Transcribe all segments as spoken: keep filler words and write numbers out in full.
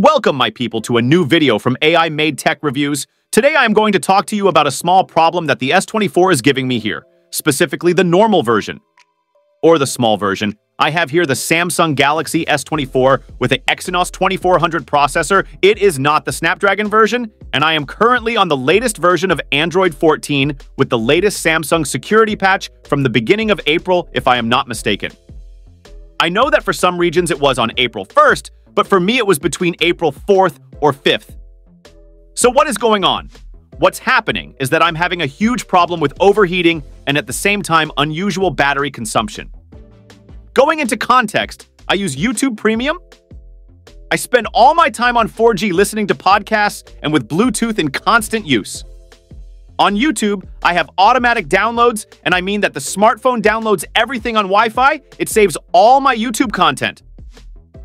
Welcome, my people, to a new video from A I Made Tech Reviews. Today I am going to talk to you about a small problem that the S twenty-four is giving me here, specifically the normal version, or the small version. I have here the Samsung Galaxy S twenty-four with an Exynos twenty-four hundred processor. It is not the Snapdragon version, and I am currently on the latest version of Android fourteen with the latest Samsung security patch from the beginning of April, if I am not mistaken. I know that for some regions it was on April first, but for me it was between April fourth or fifth. So what is going on? What's happening is that I'm having a huge problem with overheating and at the same time unusual battery consumption. Going into context, I use YouTube Premium. I spend all my time on four G listening to podcasts and with Bluetooth in constant use. On YouTube, I have automatic downloads, and I mean that the smartphone downloads everything on Wi-Fi. It saves all my YouTube content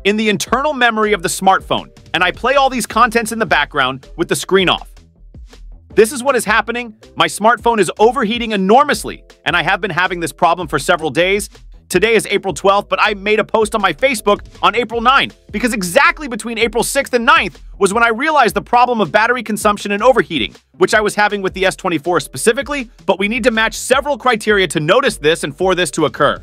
in the internal memory of the smartphone, and I play all these contents in the background with the screen off. This is what is happening. My smartphone is overheating enormously, and I have been having this problem for several days. Today is April twelfth, but I made a post on my Facebook on April ninth, because exactly between April sixth and ninth was when I realized the problem of battery consumption and overheating, which I was having with the S twenty-four specifically, but we need to match several criteria to notice this and for this to occur.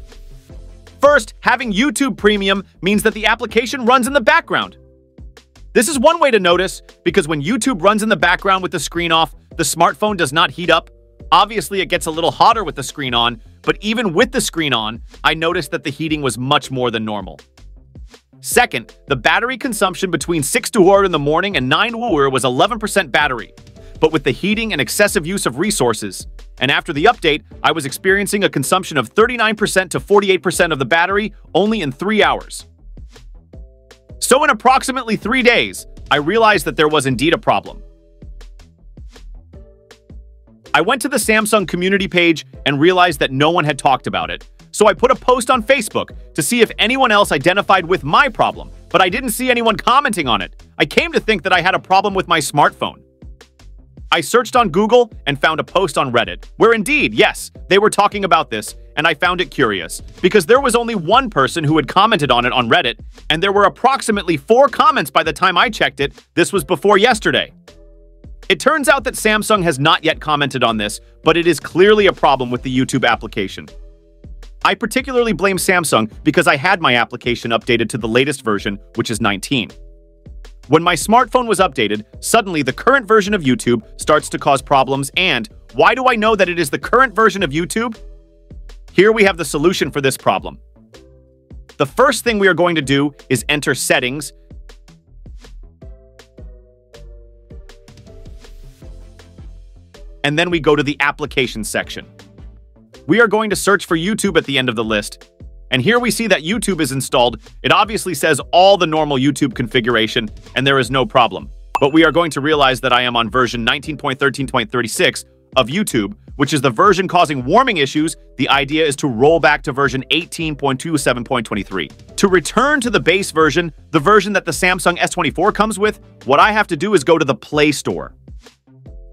First, having YouTube Premium means that the application runs in the background. This is one way to notice, because when YouTube runs in the background with the screen off, the smartphone does not heat up. Obviously, it gets a little hotter with the screen on, but even with the screen on, I noticed that the heating was much more than normal. Second, the battery consumption between six to four in the morning and nine W R was eleven percent battery, but with the heating and excessive use of resources. And after the update, I was experiencing a consumption of thirty-nine percent to forty-eight percent of the battery only in three hours. So in approximately three days, I realized that there was indeed a problem. I went to the Samsung community page and realized that no one had talked about it. So I put a post on Facebook to see if anyone else identified with my problem, but I didn't see anyone commenting on it. I came to think that I had a problem with my smartphone. I searched on Google and found a post on Reddit, where indeed, yes, they were talking about this, and I found it curious, because there was only one person who had commented on it on Reddit, and there were approximately four comments by the time I checked it. This was before yesterday. It turns out that Samsung has not yet commented on this, but it is clearly a problem with the YouTube application. I particularly blame Samsung because I had my application updated to the latest version, which is nineteen. When my smartphone was updated, suddenly the current version of YouTube starts to cause problems, and why do I know that it is the current version of YouTube? Here we have the solution for this problem. The first thing we are going to do is enter settings, and then we go to the application section. We are going to search for YouTube at the end of the list, and here we see that YouTube is installed. It obviously says all the normal YouTube configuration, and there is no problem. But we are going to realize that I am on version nineteen point thirteen point thirty-six of YouTube, which is the version causing warming issues. The idea is to roll back to version eighteen point twenty-seven point twenty-three. To return to the base version, the version that the Samsung S twenty-four comes with, what I have to do is go to the Play Store.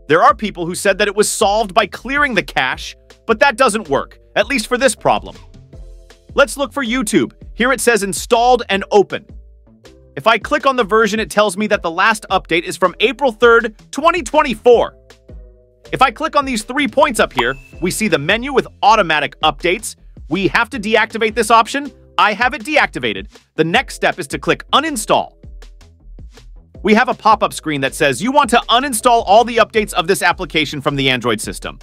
There are people who said that it was solved by clearing the cache, but that doesn't work, at least for this problem. Let's look for YouTube. Here it says installed and open. If I click on the version, it tells me that the last update is from April third, twenty twenty-four. If I click on these three points up here, we see the menu with automatic updates. We have to deactivate this option. I have it deactivated. The next step is to click uninstall. We have a pop-up screen that says you want to uninstall all the updates of this application from the Android system.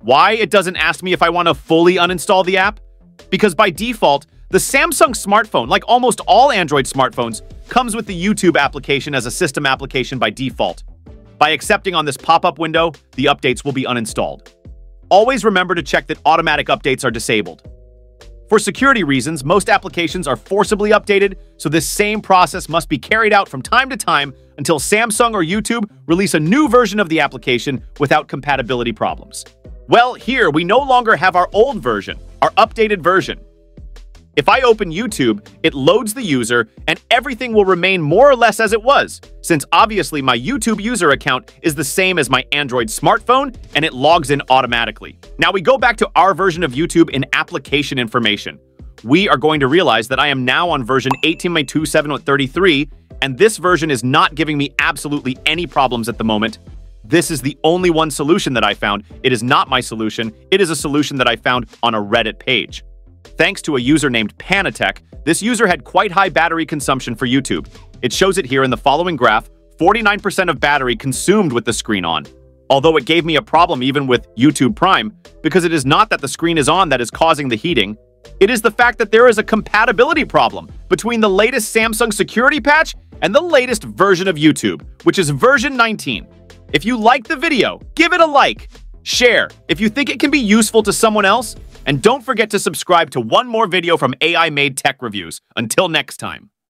Why it doesn't ask me if I want to fully uninstall the app? Because by default, the Samsung smartphone, like almost all Android smartphones, comes with the YouTube application as a system application by default. By accepting on this pop-up window, the updates will be uninstalled. Always remember to check that automatic updates are disabled. For security reasons, most applications are forcibly updated, so this same process must be carried out from time to time until Samsung or YouTube release a new version of the application without compatibility problems. Well, here we no longer have our old version, our updated version. If I open YouTube, it loads the user, and everything will remain more or less as it was, since obviously my YouTube user account is the same as my Android smartphone, and it logs in automatically. Now we go back to our version of YouTube in application information. we are going to realize that I am now on version eighteen point two seven point thirty-three, and this version is not giving me absolutely any problems at the moment. This is the only one solution that I found. It is not my solution. It is a solution that I found on a Reddit page. Thanks to a user named Panatech, this user had quite high battery consumption for YouTube. It shows it here in the following graph, forty-nine percent of battery consumed with the screen on. Although it gave me a problem even with YouTube Prime, because it is not that the screen is on that is causing the heating, it is the fact that there is a compatibility problem between the latest Samsung security patch and the latest version of YouTube, which is version nineteen. If you like the video, give it a like, share if you think it can be useful to someone else, and don't forget to subscribe to one more video from A I Made Tech Reviews. Until next time.